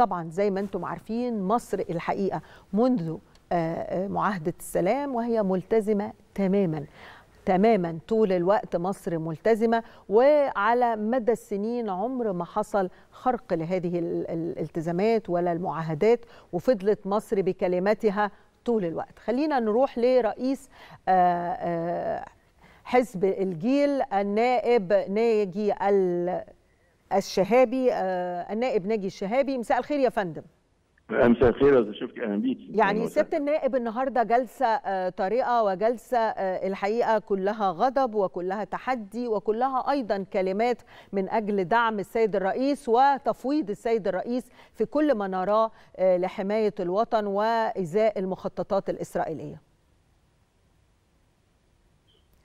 طبعا زي ما انتم عارفين مصر الحقيقة منذ معاهدة السلام وهي ملتزمة تماما طول الوقت. مصر ملتزمة وعلى مدى السنين عمر ما حصل خرق لهذه الالتزامات ولا المعاهدات، وفضلت مصر بكلمتها طول الوقت. خلينا نروح لرئيس حزب الجيل النائب ناجي الشهابي. النائب ناجي الشهابي، مساء الخير يا فندم. مساء الخير يا استاذ شفتي، اهلا بيكي. يعني سياده النائب النهارده جلسه طارئه، وجلسه الحقيقه كلها غضب وكلها تحدي وكلها ايضا كلمات من اجل دعم السيد الرئيس وتفويض السيد الرئيس في كل ما نراه لحمايه الوطن وازاء المخططات الاسرائيليه.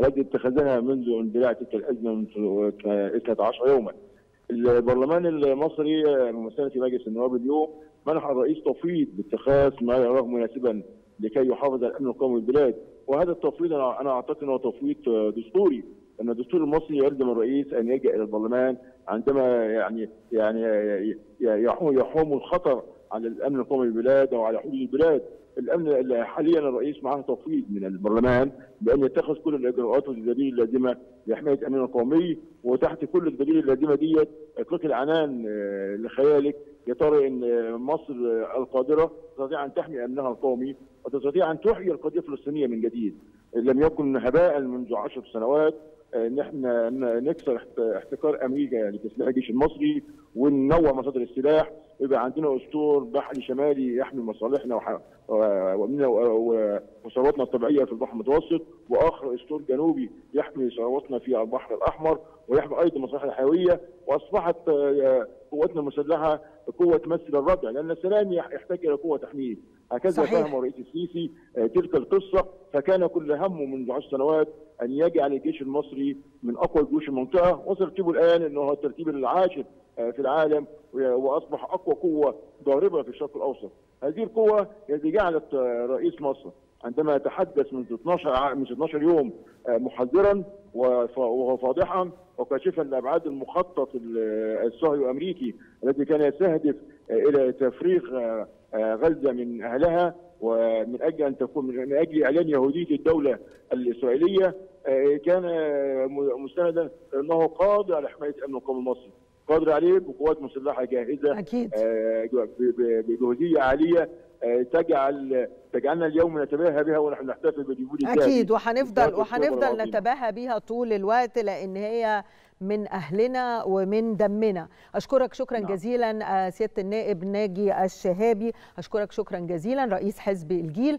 التي اتخذها منذ اندلاع تلك الازمه منذ 12 يوما. البرلمان المصري بمثابه مجلس النواب اليوم منح الرئيس تفويض باتخاذ ما يراه مناسبا لكي يحافظ على الامن القومي للبلاد، وهذا التفويض انا اعتقد انه تفويض دستوري، ان الدستور المصري يلزم الرئيس ان يلجا الى البرلمان عندما يعني يحوم الخطر على الامن القومي للبلاد او على حدود البلاد. الامن حاليا الرئيس معاه تفويض من البرلمان بان يتخذ كل الاجراءات والتدابير اللازمه لحمايه الامن القومي، وتحت كل التدابير اللازمه ديت اطلاق العنان لخيالك يا ترى ان مصر القادره تستطيع ان تحمي امنها القومي وتستطيع ان تحيي القضيه الفلسطينيه من جديد. لم يكن هباء منذ 10 سنوات ان احنا نكسر احتكار امريكا لتسليح الجيش المصري وننوع مصادر السلاح، ويبقى عندنا اسطول بحري شمالي يحمي مصالحنا وثرواتنا الطبيعيه في البحر المتوسط، واخر اسطول جنوبي يحمي ثرواتنا في البحر الاحمر ويحمي ايضا مصالحنا الحيويه. واصبحت قواتنا المسلحه قوه تمثل الردع، لان السلام يحتاج الى قوه تحميه. هكذا فهم الرئيس السيسي تلك القصه، فكان كل همه منذ 10 سنوات ان يجعل الجيش المصري من اقوى جيوش المنطقه، وترتيبه الان انه هو الترتيب العاشر في العالم، واصبح اقوى قوه ضاربه في الشرق الاوسط. هذه القوه التي جعلت رئيس مصر عندما يتحدث منذ 12 يوم محذرا وفاضحا وكاشفا لابعاد المخطط الصهيوني الامريكي الذي كان يستهدف الى تفريغ غزه من اهلها، ومن اجل ان تكون من اجل اعلان يهوديه الدوله الاسرائيليه، كان مستندا انه قادر على حمايه الامن القومي المصري، قادر عليه بقوات مسلحه جاهزه اكيد بجهوزيه عاليه تجعلنا اليوم نتباهى بها ونحن نحتفل بجهود اكيد، وهنفضل نتباهى بها طول الوقت لان هي من أهلنا ومن دمنا. أشكرك شكرا جزيلا سيادة النائب ناجي الشهابي، أشكرك شكرا جزيلا رئيس حزب الجيل.